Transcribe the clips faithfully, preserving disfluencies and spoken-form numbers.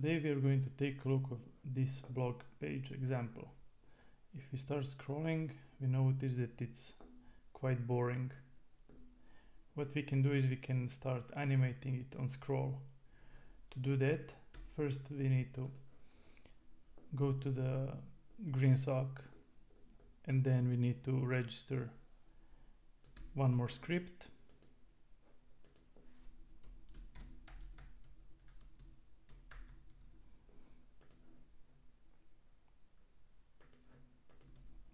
Today we are going to take a look at this blog page example. If we start scrolling, we notice that it's quite boring. What we can do is we can start animating it on scroll. To do that, first we need to go to the GreenSock, and then we need to register one more script.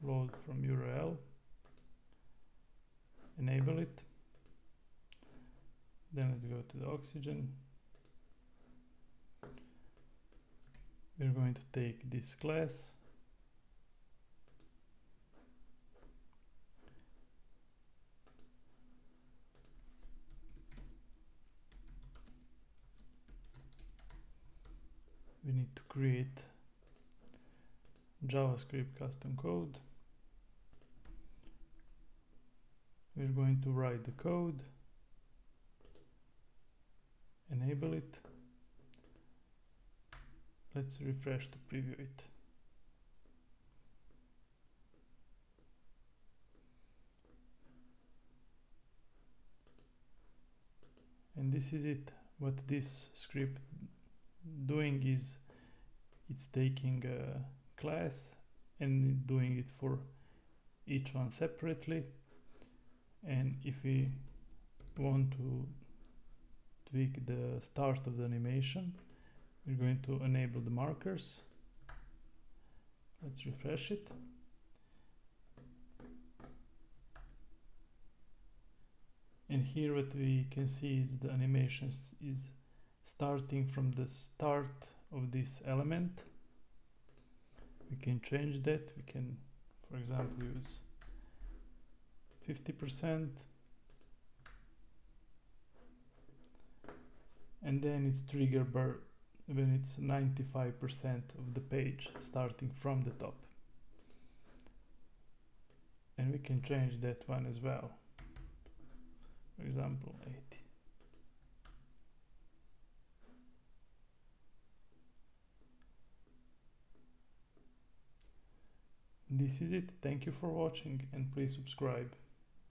Load from U R L, enable it, then let's go to the Oxygen. We're going to take this class, we need to create JavaScript custom code. We're going to write the code, enable it. Let's refresh to preview it. And this is it. What this script doing is it's taking a class and doing it for each one separately. And if we want to tweak the start of the animation, we're going to enable the markers. Let's refresh it. And here what we can see is the animation is starting from the start of this element. We can change that. We can, for example, use fifty percent, and then it's triggered bar when it's ninety-five percent of the page starting from the top, and we can change that one as well, for example eighty. This is it. Thank you for watching, and please subscribe.